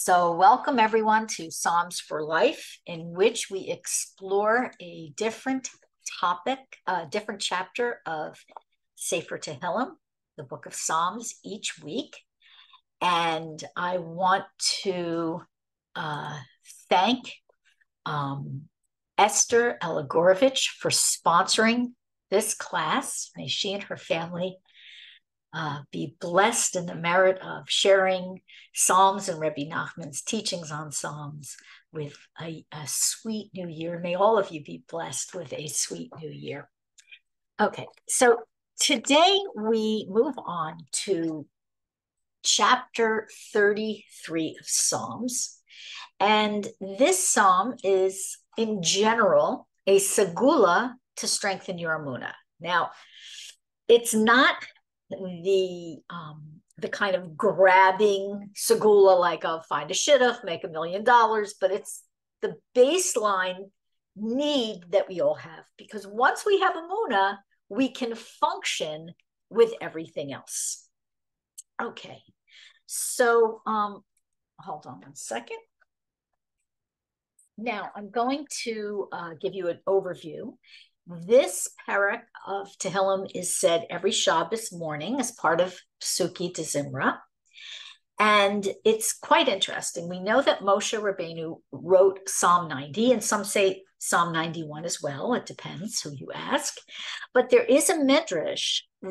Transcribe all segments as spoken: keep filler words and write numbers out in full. So welcome everyone to Psalms for Life, in which we explore a different topic, a different chapter of Safer Tehillim, the book of Psalms, each week. And I want to uh, thank um, Esther Allegorovich for sponsoring this class. May she and her family Uh, be blessed in the merit of sharing Psalms and Rebbe Nachman's teachings on Psalms with a, a sweet new year. May all of you be blessed with a sweet new year. Okay, so today we move on to chapter thirty-three of Psalms. And this psalm is, in general, a segula to strengthen your emunah. Now, it's not the um the kind of grabbing segula like of find a shidduch, make a million dollars, but it's the baseline need that we all have, because once we have emunah, we can function with everything else. Okay, so um hold on one second. Now I'm going to uh, give you an overview. This parak of Tehillim is said every Shabbos morning as part of Psuki to Zimra. And it's quite interesting. We know that Moshe Rabbeinu wrote Psalm ninety, and some say Psalm ninety-one as well. It depends who you ask. But there is a midrash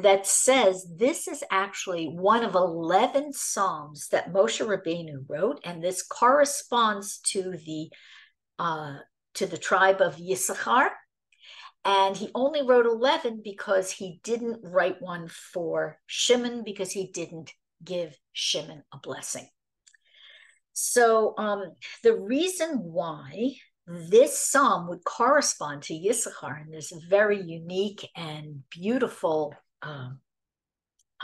that says this is actually one of eleven Psalms that Moshe Rabbeinu wrote, and this corresponds to the, uh, to the tribe of Yissachar. And he only wrote eleven because he didn't write one for Shimon, because he didn't give Shimon a blessing. So um, the reason why this psalm would correspond to Yissachar in this very unique and beautiful um,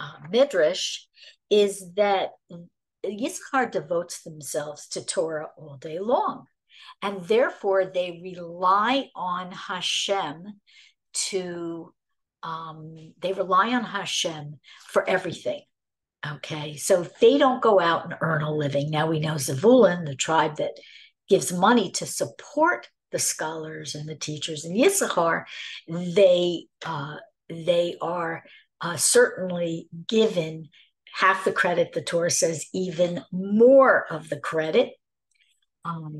uh, midrash is that Yissachar devotes themselves to Torah all day long. And therefore, they rely on Hashem to, um, they rely on Hashem for everything, okay? So they don't go out and earn a living. Now we know Zevulun, the tribe that gives money to support the scholars and the teachers in Yissachar, they, uh, they are uh, certainly given half the credit. The Torah says even more of the credit. Um,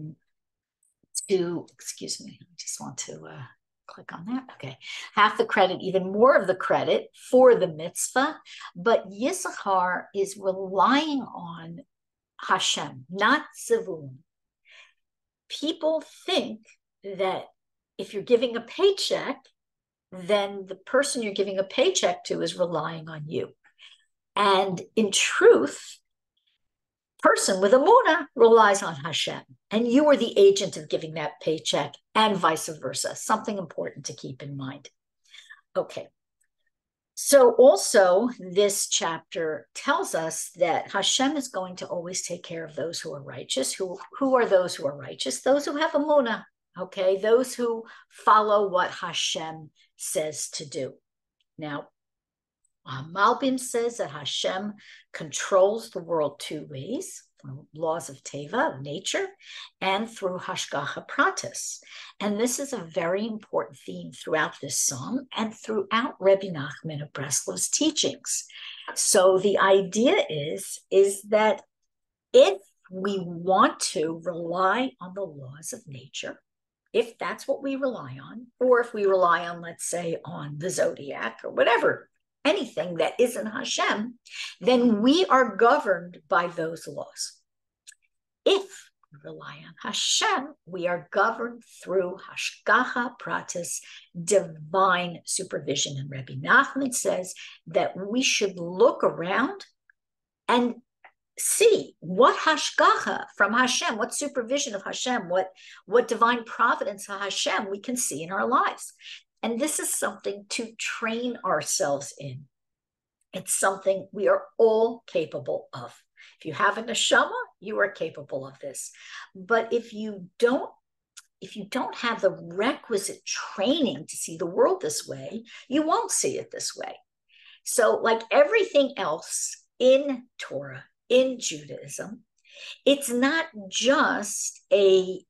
To, excuse me, I just want to uh, click on that. Okay, half the credit, even more of the credit for the mitzvah. But Yissachar is relying on Hashem, not Zevulun. People think that if you're giving a paycheck, then the person you're giving a paycheck to is relying on you. And in truth, person with emunah relies on Hashem, and you are the agent of giving that paycheck, and vice versa. Something important to keep in mind. Okay. So also this chapter tells us that Hashem is going to always take care of those who are righteous. Who, who are those who are righteous? Those who have emunah, okay? Those who follow what Hashem says to do. Now, Uh, Malbim says that Hashem controls the world two ways, through laws of teva, of nature, and through hashgacha pratis. And this is a very important theme throughout this psalm and throughout Rebbe Nachman of Breslau's teachings. So the idea is, is that if we want to rely on the laws of nature, if that's what we rely on, or if we rely on, let's say, on the zodiac or whatever, anything that isn't Hashem, then we are governed by those laws. If we rely on Hashem, we are governed through hashgacha pratis, divine supervision. And Rebbe Nachman says that we should look around and see what hashgacha from Hashem, what supervision of Hashem, what, what divine providence of Hashem we can see in our lives. And this is something to train ourselves in. It's something we are all capable of. If you have a neshama, you are capable of this. But if you don't, if you don't have the requisite training to see the world this way, you won't see it this way. So like everything else in Torah, in Judaism, It's not just a,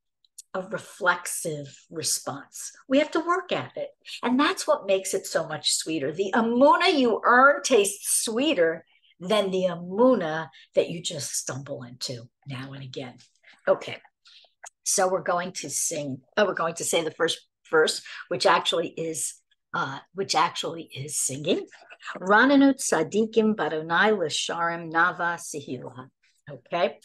a reflexive response. We have to work at it. And that's what makes it so much sweeter. The emunah you earn tastes sweeter than the emunah that you just stumble into now and again. Okay, so we're going to sing, oh, we're going to say the first verse, which actually is Uh, which actually is singing. Rananut Sadikim Baronai Lasharim Nava Sihila. Okay.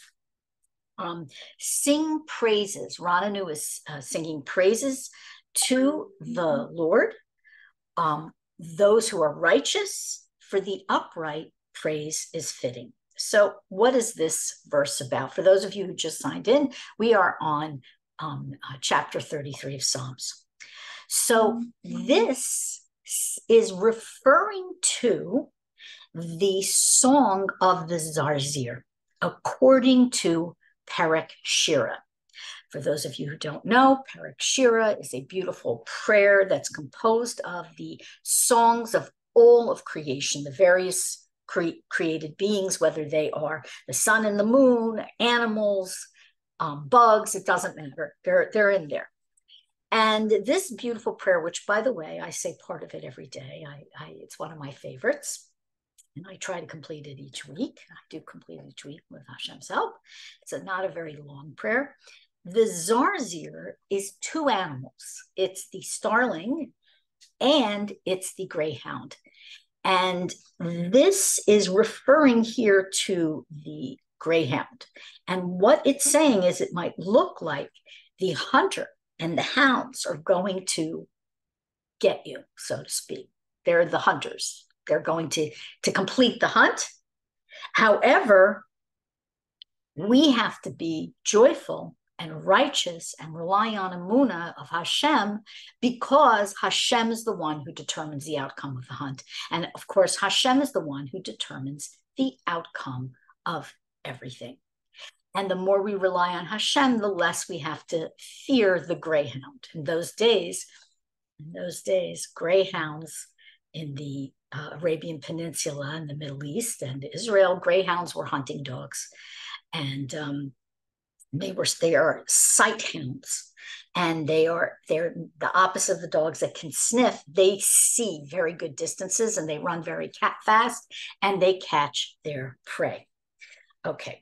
Um, sing praises. Rananu is uh, singing praises to the Lord. Um, those who are righteous, for the upright, praise is fitting. So what is this verse about? For those of you who just signed in, we are on um, uh, chapter thirty-three of Psalms. So this is referring to the song of the Zarzir, according to Perek Shira. For those of you who don't know, Perek Shira is a beautiful prayer that's composed of the songs of all of creation, the various cre- created beings, whether they are the sun and the moon, animals, um, bugs, it doesn't matter. They're, they're in there. And this beautiful prayer, which, by the way, I say part of it every day. I, I, it's one of my favorites, and I try to complete it each week. I do complete it each week with Hashem's help. It's a, not a very long prayer. The Zarzir is two animals. It's the starling and it's the greyhound. And this is referring here to the greyhound. And what it's saying is it might look like the hunter and the hounds are going to get you, so to speak. They're the hunters. They're going to, to complete the hunt. However, we have to be joyful and righteous and rely on emunah of Hashem, because Hashem is the one who determines the outcome of the hunt. And of course, Hashem is the one who determines the outcome of everything. And the more we rely on Hashem, the less we have to fear the greyhound. In those days, in those days, greyhounds in the uh, Arabian Peninsula and the Middle East and Israel, greyhounds were hunting dogs, and um, they were they are sight hounds, and they are they're the opposite of the dogs that can sniff. They see very good distances, and they run very cat fast, and they catch their prey. Okay.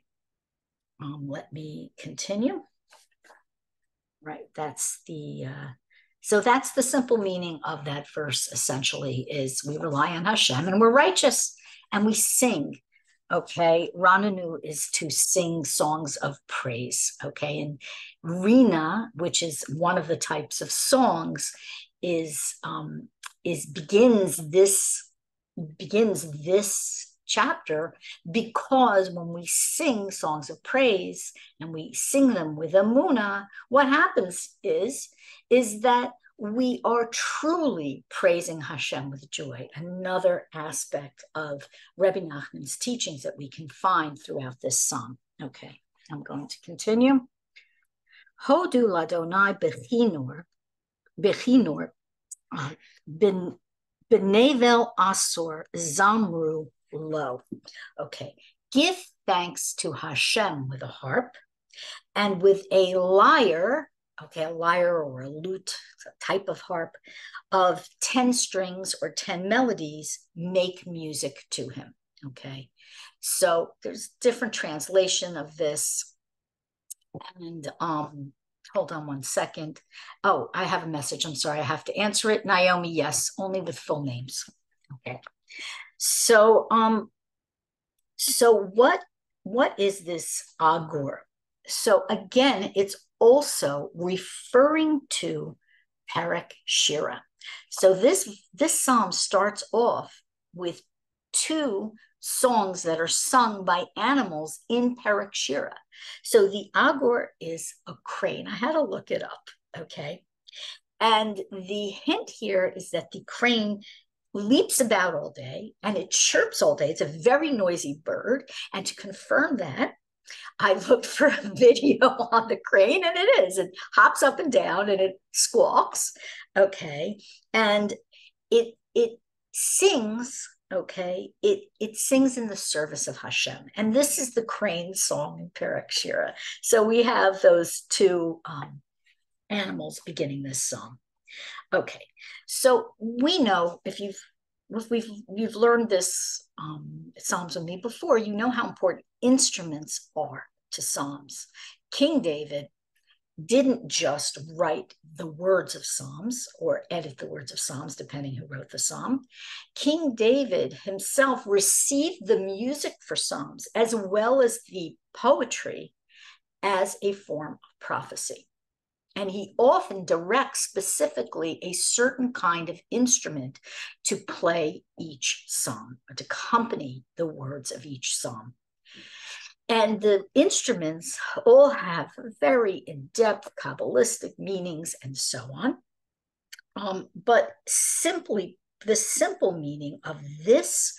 Um, let me continue. Right, that's the, uh, so that's the simple meaning of that verse, essentially, is we rely on Hashem and we're righteous and we sing, okay? Rananu is to sing songs of praise, okay? And Rina, which is one of the types of songs, is, um, is begins this, begins this, chapter, because when we sing songs of praise and we sing them with emunah, what happens is, is that we are truly praising Hashem with joy. Another aspect of Rebbe Nachman's teachings that we can find throughout this psalm. Okay, I'm going to continue. Hodu ladonai bechinor, bechinor, ben benevel asor zamru low. Okay. Give thanks to Hashem with a harp and with a lyre, okay, a lyre or a lute, a type of harp, of ten strings or ten melodies, make music to him, okay? So there's different translation of this. And um, hold on one second. Oh, I have a message. I'm sorry. I have to answer it. Naomi, yes, only with full names. Okay. So, um, so what, what is this agur? So again, it's also referring to Perek Shira. So this, this psalm starts off with two songs that are sung by animals in Perek Shira. So the agur is a crane. I had to look it up, okay? And the hint here is that the crane leaps about all day and it chirps all day. It's a very noisy bird. And to confirm that, I looked for a video on the crane, and it is. It hops up and down and it squawks. Okay. And it it sings okay, it it sings in the service of Hashem. And this is the crane song in Perek Shira. So we have those two um, animals beginning this song. Okay, so we know, if you've if we've you've learned this um, Psalms with me before, you know how important instruments are to Psalms. King David didn't just write the words of Psalms or edit the words of Psalms, depending who wrote the Psalm. King David himself received the music for Psalms as well as the poetry as a form of prophecy. And he often directs specifically a certain kind of instrument to play each Psalm or to accompany the words of each Psalm. And the instruments all have very in-depth Kabbalistic meanings and so on. Um, but simply, the simple meaning of this,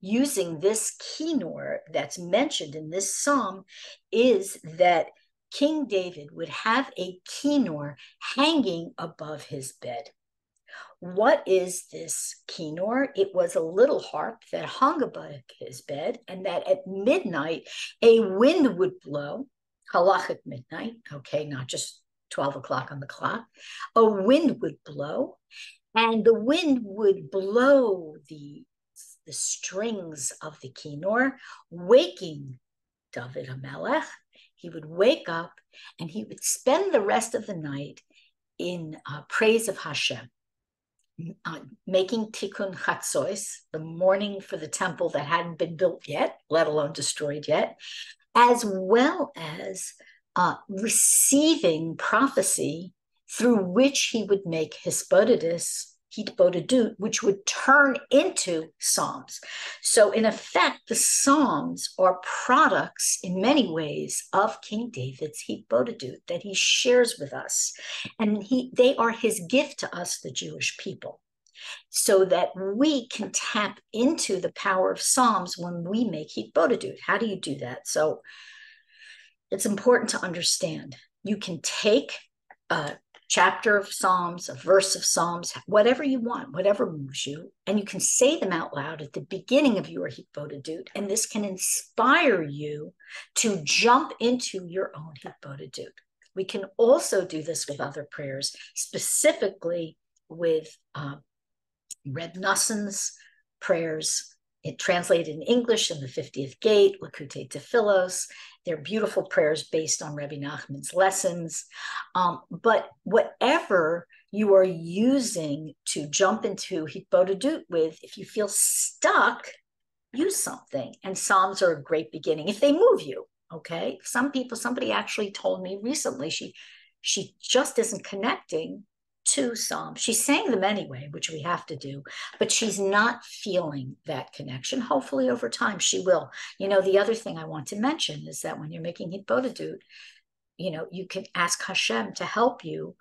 using this kinnor that's mentioned in this psalm, is that King David would have a kinnor hanging above his bed. What is this kinnor? It was a little harp that hung above his bed, and that at midnight a wind would blow, halachic midnight, okay, not just twelve o'clock on the clock, a wind would blow, and the wind would blow the, the strings of the kinnor, waking David HaMelech. He would wake up, and he would spend the rest of the night in uh, praise of Hashem. Uh, making Tikkun Chatzois, the mourning for the temple that hadn't been built yet, let alone destroyed yet, as well as uh, receiving prophecy through which he would make Hitbodedut, Hitbodedut, which would turn into Psalms. So in effect, the Psalms are products in many ways of King David's Hitbodedut that he shares with us. And he, they are his gift to us, the Jewish people, so that we can tap into the power of Psalms when we make Hitbodedut. How do you do that? So it's important to understand. You can take uh chapter of Psalms, a verse of Psalms, whatever you want, whatever moves you, and you can say them out loud at the beginning of your Hitbodedut, and this can inspire you to jump into your own Hitbodedut. We can also do this with other prayers, specifically with um, Reb Noson's prayers, it translated in English in the fiftieth Gate, Likutei Tefilos. They're beautiful prayers based on Rebbe Nachman's lessons. Um, but whatever you are using to jump into Hitbodedut with, if you feel stuck, use something. And Psalms are a great beginning if they move you, okay? Some people, somebody actually told me recently, she, she just isn't connecting to Psalms. She sang them anyway, which we have to do, but she's not feeling that connection. Hopefully over time she will. You know, the other thing I want to mention is that when you're making Hitbodedut, you know, you can ask Hashem to help you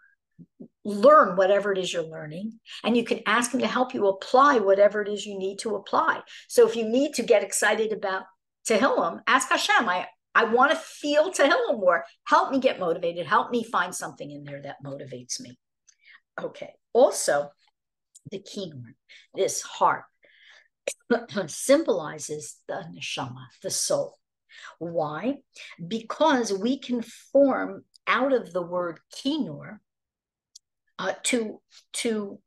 learn whatever it is you're learning, and you can ask him to help you apply whatever it is you need to apply. So if you need to get excited about Tehillim, ask Hashem, I I want to feel Tehillim more. Help me get motivated. Help me find something in there that motivates me. Okay, also the kinnor, this harp, symbolizes the neshama, the soul. Why? Because we can form out of the word kinnor uh, two, two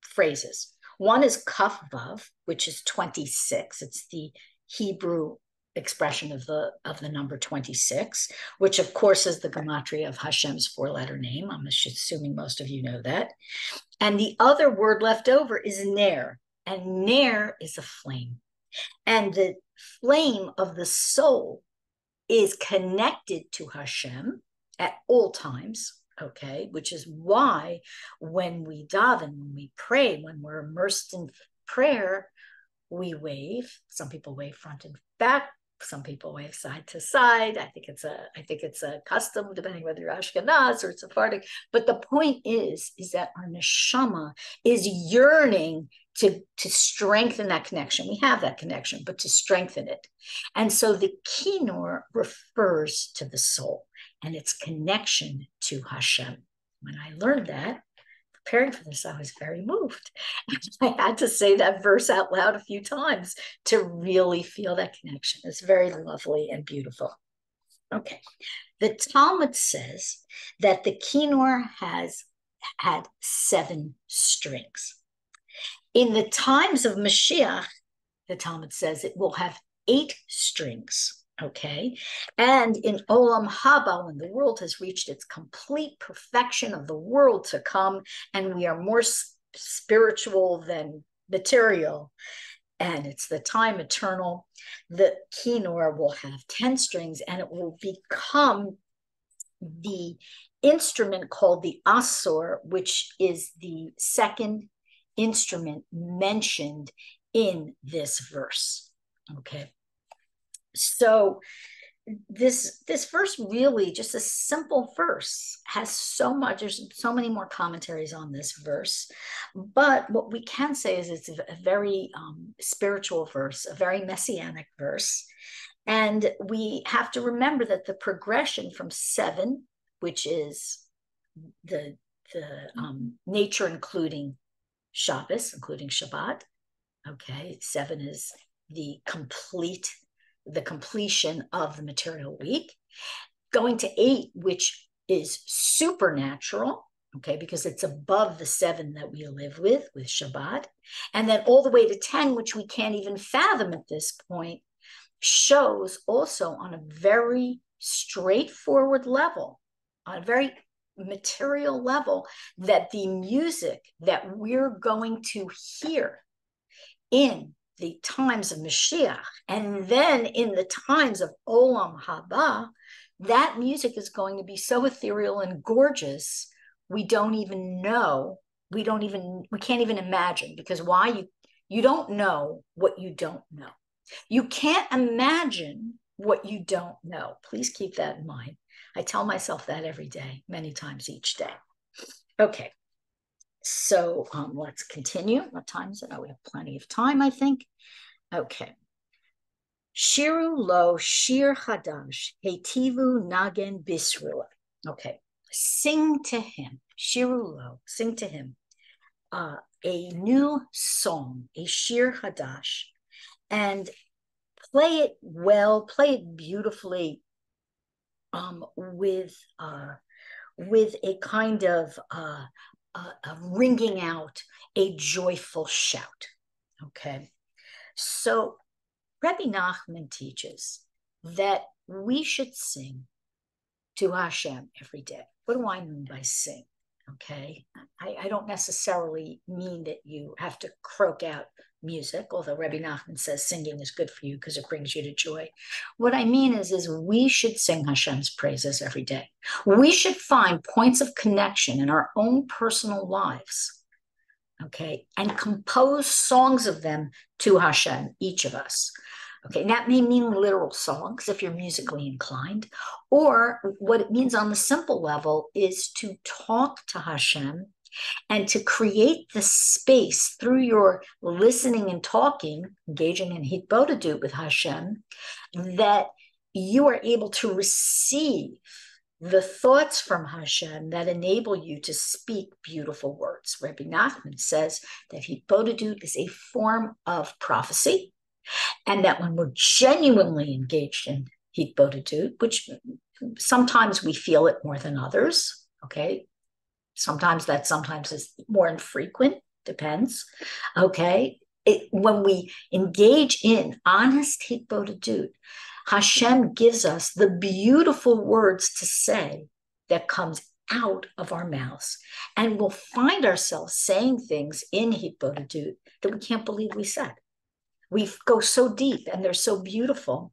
phrases. One is kaf vav, which is twenty-six. It's the Hebrew expression of the of the number twenty-six, which of course is the gematria of Hashem's four-letter name. I'm assuming most of you know that. And the other word left over is ner, and ner is a flame. And the flame of the soul is connected to Hashem at all times, okay? Which is why when we daven, when we pray, when we're immersed in prayer, we wave. Some people wave front and back. Some people wave side to side. I think it's a, I think it's a custom, depending whether you're Ashkenaz or Sephardic. But the point is, is that our neshama is yearning to, to strengthen that connection. We have that connection, but to strengthen it. And so the kinnor refers to the soul and its connection to Hashem. When I learned that, preparing for this, I was very moved. I had to say that verse out loud a few times to really feel that connection. It's very lovely and beautiful. Okay. The Talmud says that the kinnor has had seven strings. In the times of Mashiach, the Talmud says it will have eight strings. Okay. And in Olam Haba, when the world has reached its complete perfection of the world to come, and we are more sp- spiritual than material, and it's the time eternal, the kinnor will have ten strings, and it will become the instrument called the asor, which is the second instrument mentioned in this verse. Okay. So this this verse, really just a simple verse, has so much, there's so many more commentaries on this verse, but what we can say is it's a very um, spiritual verse, a very messianic verse. And we have to remember that the progression from seven, which is the, the um, nature including Shabbos, including Shabbat, okay, seven is the complete the completion of the material week, going to eight, which is supernatural, okay, because it's above the seven that we live with, with Shabbat, and then all the way to ten, which we can't even fathom at this point, shows also on a very straightforward level, on a very material level, that the music that we're going to hear in the times of Mashiach, and then in the times of Olam Haba, that music is going to be so ethereal and gorgeous, we don't even know, we don't even, we can't even imagine, because why? You, you don't know what you don't know. You can't imagine what you don't know. Please keep that in mind. I tell myself that every day, many times each day. Okay. So um, let's continue. What time is it? Oh, we have plenty of time, I think. Okay. Shiru lo shir chadash, heitivu nagen bisrua. Okay. Sing to him. Shiru lo, sing to him. Uh, a new song, a shir chadash. And play it well, play it beautifully um, with, uh, with a kind of... Uh, Uh, uh, ringing out a joyful shout, okay? So Rebbe Nachman teaches that we should sing to Hashem every day. What do I mean by sing, okay? I, I don't necessarily mean that you have to croak out music, although Rebbe Nachman says singing is good for you because it brings you to joy. What I mean is, is we should sing Hashem's praises every day. We should find points of connection in our own personal lives, okay, and compose songs of them to Hashem, each of us. Okay, and that may mean literal songs if you're musically inclined, or what it means on the simple level is to talk to Hashem and to create the space through your listening and talking, engaging in Hitbodedut with Hashem, that you are able to receive the thoughts from Hashem that enable you to speak beautiful words. Rebbe Nachman says that Hitbodedut is a form of prophecy, and that when we're genuinely engaged in Hitbodedut, which sometimes we feel it more than others, okay? Sometimes that sometimes is more infrequent, depends, okay? It, when we engage in honest Hitbodedut, Hashem gives us the beautiful words to say that comes out of our mouths. And we'll find ourselves saying things in Hitbodedut that we can't believe we said. We go so deep and they're so beautiful.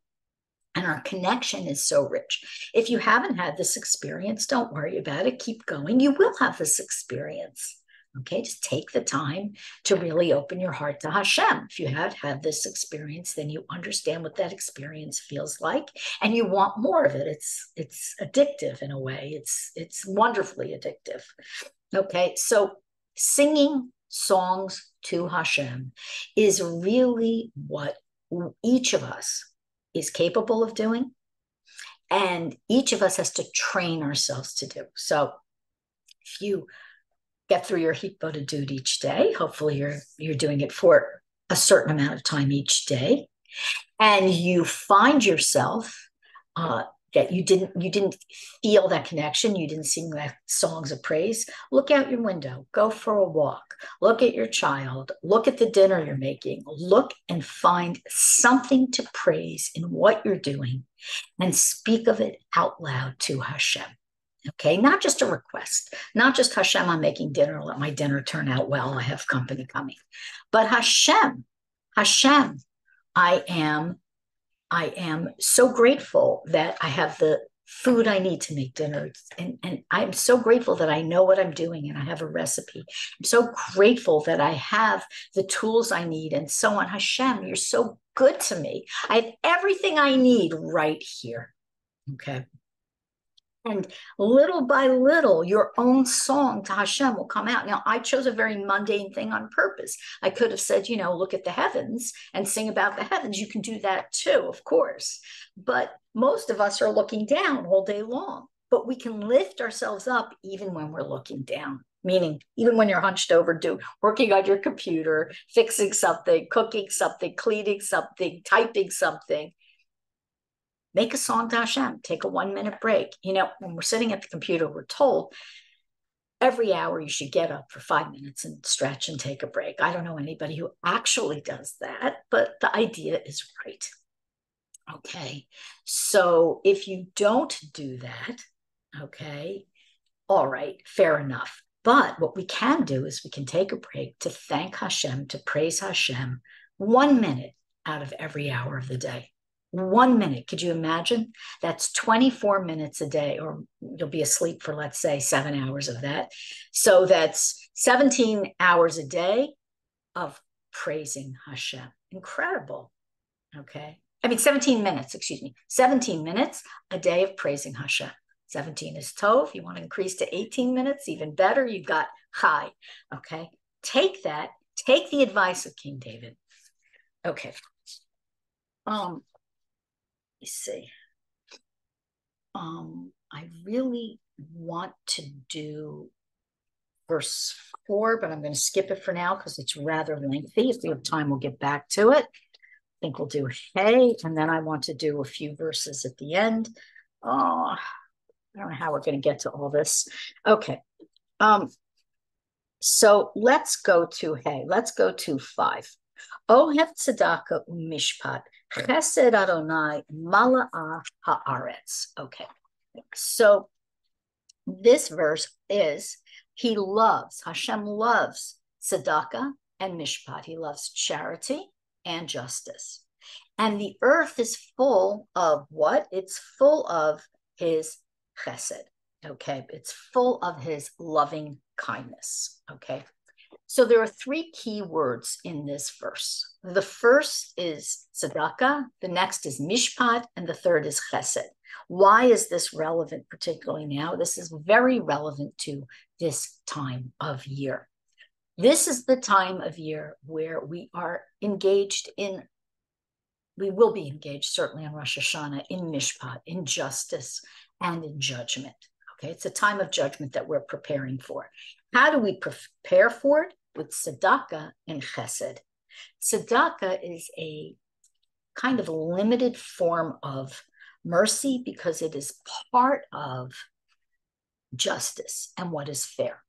And our connection is so rich. If you haven't had this experience, don't worry about it. Keep going. You will have this experience. Okay, just take the time to really open your heart to Hashem. If you have had this experience, then you understand what that experience feels like, and you want more of it. It's it's addictive in a way. It's it's wonderfully addictive. Okay, so singing songs to Hashem is really what each of us is capable of doing, and each of us has to train ourselves to do. So if you get through your Hitbodedut each day. Hopefully you're you're doing it for a certain amount of time each day, and you find yourself uh, that you didn't you didn't feel that connection. You didn't sing that songs of praise. Look out your window. Go for a walk. Look at your child. Look at the dinner you're making. Look and find something to praise in what you're doing, and speak of it out loud to Hashem. Okay, not just a request, not just Hashem, I'm making dinner, let my dinner turn out well, I have company coming. But Hashem, Hashem, I am, I am so grateful that I have the food I need to make dinner. And, and I'm so grateful that I know what I'm doing and I have a recipe. I'm so grateful that I have the tools I need and so on. Hashem, you're so good to me. I have everything I need right here. Okay. And little by little, your own song to Hashem will come out. Now, I chose a very mundane thing on purpose. I could have said, you know, look at the heavens and sing about the heavens. You can do that too, of course. But most of us are looking down all day long. But we can lift ourselves up even when we're looking down. Meaning, even when you're hunched over, do working on your computer, fixing something, cooking something, cleaning something, typing something. Make a song to Hashem, take a one minute break. You know, when we're sitting at the computer, we're told every hour you should get up for five minutes and stretch and take a break. I don't know anybody who actually does that, but the idea is right. Okay, so if you don't do that, okay, all right, fair enough. But what we can do is we can take a break to thank Hashem, to praise Hashem one minute out of every hour of the day. One minute. Could you imagine? That's twenty-four minutes a day, or you'll be asleep for, let's say, seven hours of that. So that's seventeen hours a day of praising Hashem. Incredible. Okay. I mean, seventeen minutes, excuse me, seventeen minutes a day of praising Hashem. seventeen is Tov. You want to increase to eighteen minutes, even better. You've got Chai. Okay. Take that. Take the advice of King David. Okay. Um, Let me see. Um, I really want to do verse four, but I'm going to skip it for now because it's rather lengthy. If we have time, we'll get back to it. I think we'll do Hey, and then I want to do a few verses at the end. Oh, I don't know how we're going to get to all this. Okay. Um, so let's go to Hey. Let's go to five. Ohev Tzedakah Mishpat. Chesed Adonai Mala'ah Ha'aretz. Okay, so this verse is, he loves, Hashem loves tzedakah and mishpat. He loves charity and justice. And the earth is full of what? It's full of his chesed. Okay, it's full of his loving kindness. Okay, so there are three key words in this verse. The first is tzedakah, the next is mishpat, and the third is chesed. Why is this relevant, particularly now? This is very relevant to this time of year. This is the time of year where we are engaged in, we will be engaged certainly on Rosh Hashanah, in mishpat, in justice, and in judgment. Okay, it's a time of judgment that we're preparing for. How do we prepare for it? With tzedakah and chesed. Tzedakah is a kind of limited form of mercy because it is part of justice and what is fair.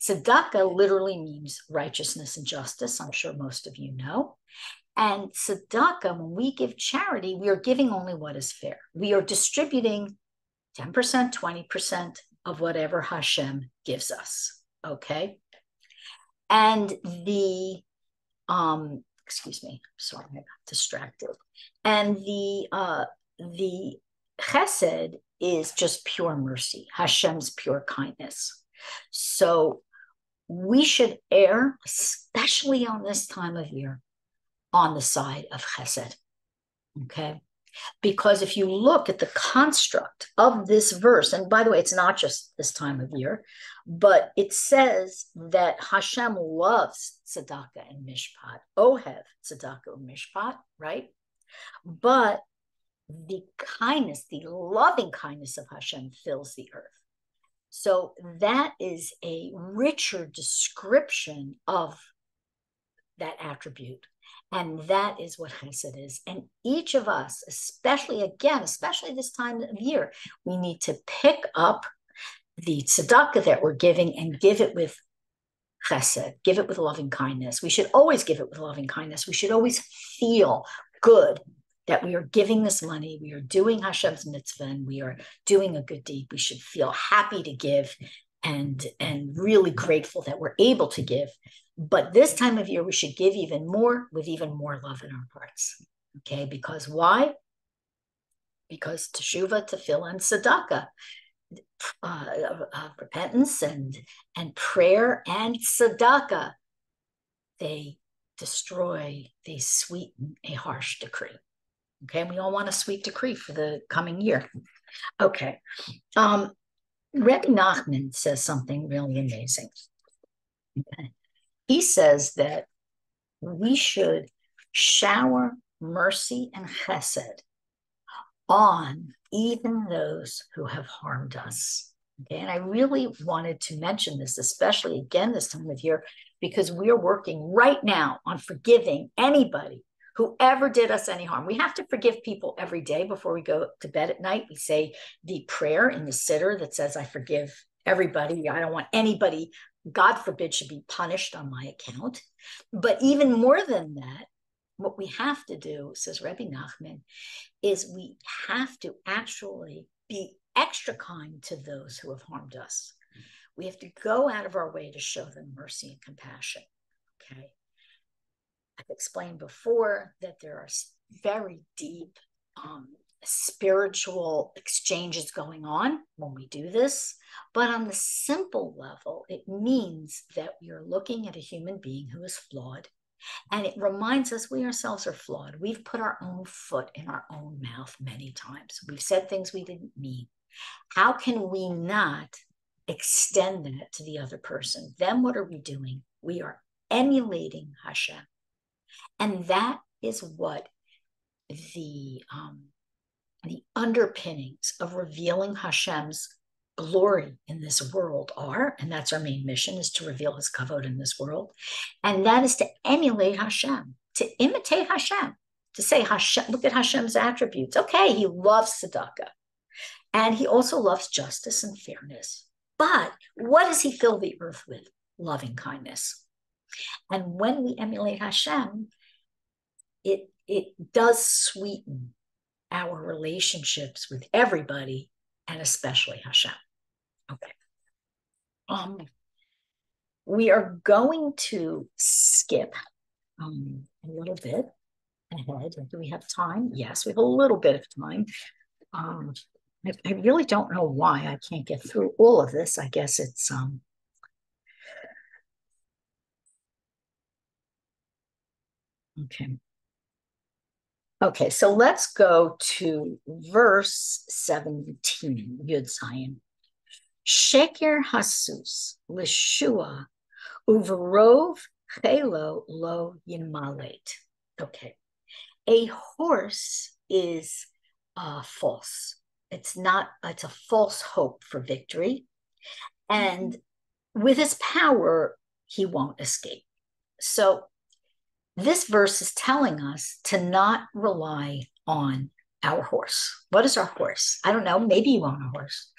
Tzedakah literally means righteousness and justice. I'm sure most of you know. And tzedakah, when we give charity, we are giving only what is fair. We are distributing ten percent, twenty percent of whatever Hashem gives us. Okay. And the Um, excuse me, sorry, I got distracted. And the uh, the chesed is just pure mercy, Hashem's pure kindness. So we should err, especially on this time of year, on the side of chesed, okay? Because if you look at the construct of this verse, and by the way, it's not just this time of year, but it says that Hashem loves tzedakah and mishpat. Ohev tzedakah and mishpat, right? But the kindness, the loving kindness of Hashem fills the earth. So that is a richer description of that attribute. And that is what Chesed is. And each of us, especially again, especially this time of year, we need to pick up the tzedakah that we're giving and give it with Chesed, give it with loving kindness. We should always give it with loving kindness. We should always feel good that we are giving this money, we are doing Hashem's mitzvah, and we are doing a good deed. We should feel happy to give and, and really grateful that we're able to give. But this time of year, we should give even more with even more love in our hearts. Okay, because why? Because teshuva, tefillah, and tzedakah, uh, uh, repentance and, and prayer and tzedakah, they destroy, they sweeten a harsh decree. Okay, and we all want a sweet decree for the coming year. Okay, um, Rebbe Nachman says something really amazing. Okay. He says that we should shower mercy and chesed on even those who have harmed us. Okay, and I really wanted to mention this, especially again this time of year, because we're working right now on forgiving anybody whoever did us any harm. We have to forgive people every day before we go to bed at night. We say the prayer in the Siddur that says, I forgive everybody. I don't want anybody, God forbid, should be punished on my account. But even more than that, what we have to do, says Rebbe Nachman, is we have to actually be extra kind to those who have harmed us. We have to go out of our way to show them mercy and compassion, okay? I've explained before that there are very deep um, spiritual exchanges going on when we do this. But on the simple level, it means that we are looking at a human being who is flawed. And it reminds us we ourselves are flawed. We've put our own foot in our own mouth many times. We've said things we didn't mean. How can we not extend that to the other person? Then what are we doing? We are emulating Hashem. And that is what the um, the underpinnings of revealing Hashem's glory in this world are, and that's our main mission, is to reveal his kavod in this world. And that is to emulate Hashem, to imitate Hashem, to say, Hashem, look at Hashem's attributes. Okay, he loves tzedakah, and he also loves justice and fairness. But what does he fill the earth with? Loving kindness. And when we emulate Hashem, it, it does sweeten our relationships with everybody, and especially Hashem. Okay. Um, we are going to skip um, a little bit ahead. Do we have time? Yes, we have a little bit of time. Um, I, I really don't know why I can't get through all of this. I guess it's... Um, Okay. Okay, so let's go to verse seventeen, Yud Zayin. Sheker hasus l'shua uverov chelo lo yinmalet. Okay. A horse is uh, false. It's not, it's a false hope for victory. And with his power, he won't escape. So this verse is telling us to not rely on our horse. What is our horse? I don't know. Maybe you own a horse.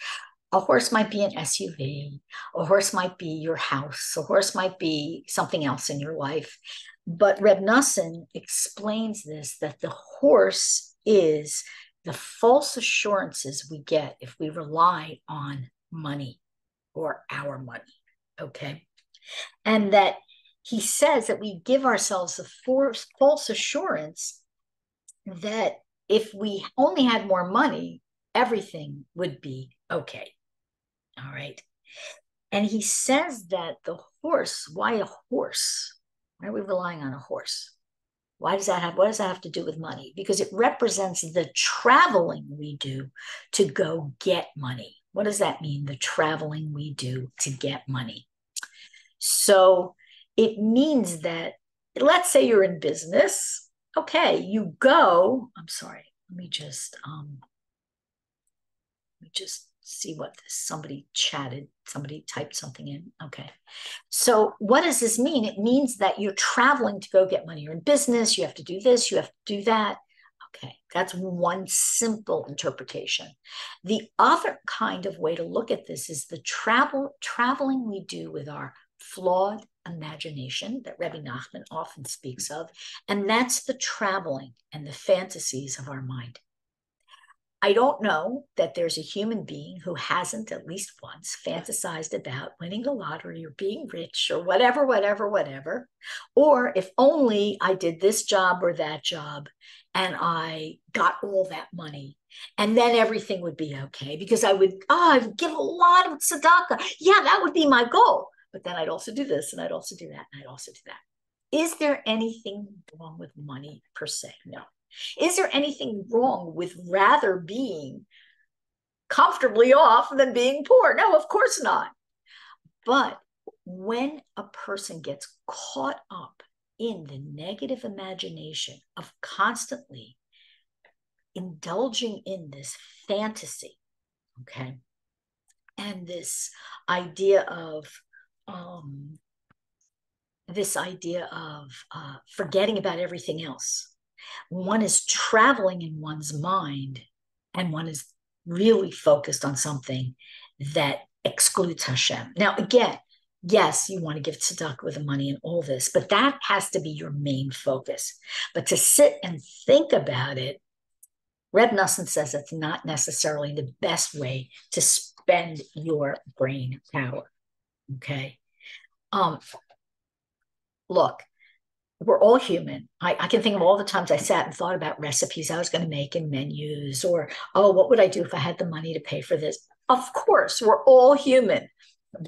A horse might be an S U V. A horse might be your house. A horse might be something else in your life. But Reb Noson explains this, that the horse is the false assurances we get if we rely on money or our money. Okay. And that he says that we give ourselves the false assurance that if we only had more money, everything would be okay. All right. And he says that the horse, why a horse? Why are we relying on a horse? Why does that have, what does that have to do with money? Because it represents the traveling we do to go get money. What does that mean? The traveling we do to get money. So it means that, let's say you're in business. Okay, you go, I'm sorry, let me just, um, let me just see what this, somebody chatted, somebody typed something in. Okay. So what does this mean? It means that you're traveling to go get money. You're in business. You have to do this. You have to do that. Okay. That's one simple interpretation. The other kind of way to look at this is the travel traveling we do with our flawed imagination that Rebbe Nachman often speaks of. And that's the traveling and the fantasies of our mind. I don't know that there's a human being who hasn't at least once fantasized about winning the lottery or being rich or whatever, whatever, whatever. Or if only I did this job or that job and I got all that money and then everything would be okay because I would, oh, I would give a lot of tzedakah. Yeah, that would be my goal. But then I'd also do this and I'd also do that and I'd also do that. Is there anything wrong with money per se? No. Is there anything wrong with rather being comfortably off than being poor? No, of course not. But when a person gets caught up in the negative imagination of constantly indulging in this fantasy, okay, and this idea of, um, this idea of uh, forgetting about everything else, one is traveling in one's mind and one is really focused on something that excludes Hashem. Now, again, yes, you want to give tzedakah with the money and all this, but that has to be your main focus. But to sit and think about it, Reb Noson says it's not necessarily the best way to spend your brain power. Okay. Um, look. We're all human. I, I can think of all the times I sat and thought about recipes I was going to make and menus, or, oh, what would I do if I had the money to pay for this? Of course, we're all human.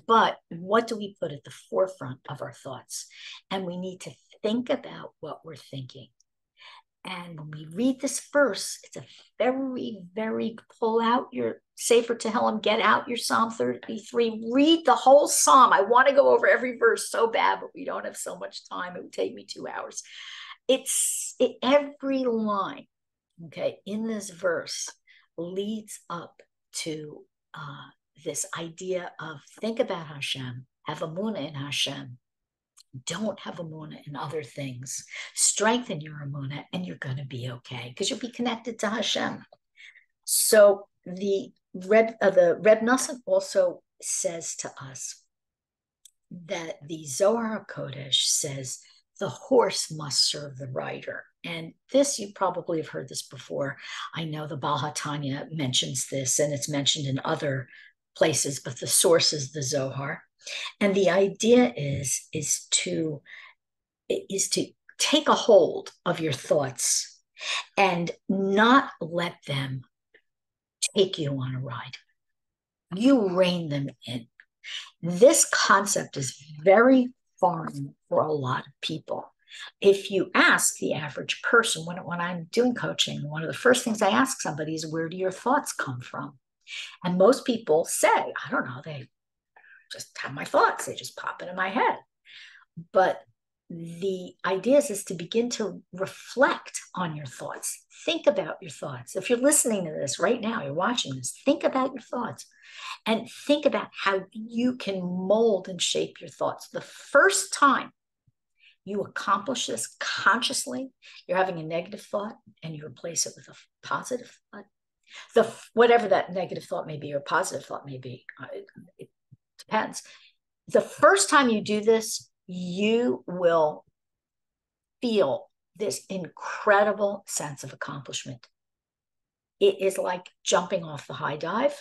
But what do we put at the forefront of our thoughts? And we need to think about what we're thinking. And when we read this verse, it's a very, very, pull out your Safer Tehillim, get out your Psalm thirty-three, read the whole Psalm. I want to go over every verse so bad, but we don't have so much time. It would take me two hours. It's it, every line, okay, in this verse leads up to uh, this idea of think about Hashem, have EMUNAH in Hashem. Don't have EMUNAH in other things. Strengthen your EMUNAH and you're going to be okay because you'll be connected to Hashem. So the Reb, uh, the Reb Noson also says to us that the Zohar Kodesh says the horse must serve the rider. And this, you probably have heard this before. I know the Baha Tanya mentions this and it's mentioned in other places, but the source is the Zohar. And the idea is, is to, is to take a hold of your thoughts and not let them take you on a ride. You rein them in. This concept is very foreign for a lot of people. If you ask the average person, when, when I'm doing coaching, one of the first things I ask somebody is, where do your thoughts come from? And most people say, I don't know, they just have my thoughts. They just pop into my head. But the idea is, is to begin to reflect on your thoughts. Think about your thoughts. If you're listening to this right now, you're watching this, think about your thoughts and think about how you can mold and shape your thoughts. The first time you accomplish this consciously, you're having a negative thought and you replace it with a positive thought. The, whatever that negative thought may be or positive thought may be, it, it, depends. The first time you do this, you will feel this incredible sense of accomplishment. It is like jumping off the high dive.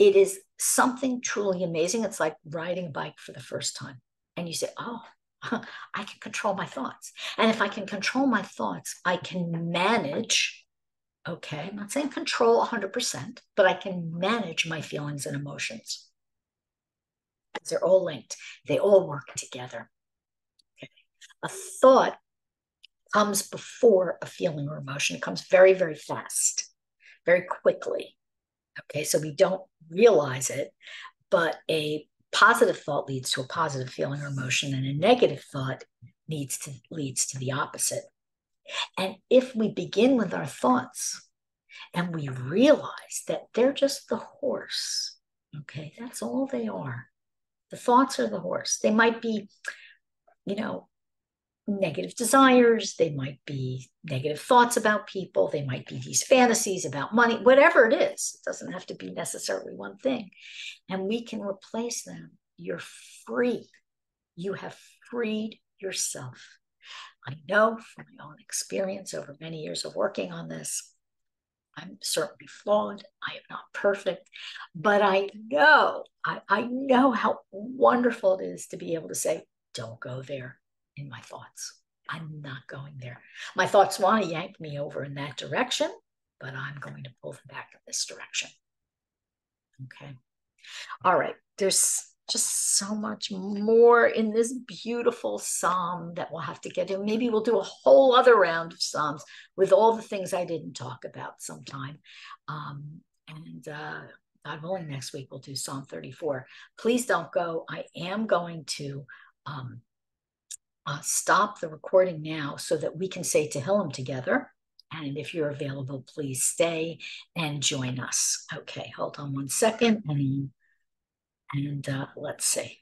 It is something truly amazing. It's like riding a bike for the first time. And you say, oh, I can control my thoughts. And if I can control my thoughts, I can manage. Okay, I'm not saying control one hundred percent, but I can manage my feelings and emotions. They're all linked. They all work together. Okay. A thought comes before a feeling or emotion. It comes very, very fast, very quickly. Okay, so we don't realize it, but a positive thought leads to a positive feeling or emotion, and a negative thought leads to, leads to the opposite. And if we begin with our thoughts and we realize that they're just the horse, okay? That's all they are. The thoughts are the horse. They might be, you know, negative desires. They might be negative thoughts about people. They might be these fantasies about money, whatever it is. It doesn't have to be necessarily one thing. And we can replace them. You're free. You have freed yourself. I know from my own experience over many years of working on this, I'm certainly flawed. I am not perfect, but I know, I, I know how wonderful it is to be able to say, don't go there in my thoughts. I'm not going there. My thoughts want to yank me over in that direction, but I'm going to pull them back in this direction. Okay. All right. There's just so much more in this beautiful psalm that we'll have to get to. Maybe we'll do a whole other round of psalms with all the things I didn't talk about sometime. Um, and uh, God willing, next week we'll do Psalm thirty-four. Please don't go. I am going to um, uh, stop the recording now so that we can say Tehillim together. And if you're available, please stay and join us. Okay, hold on one second. And And uh, let's see.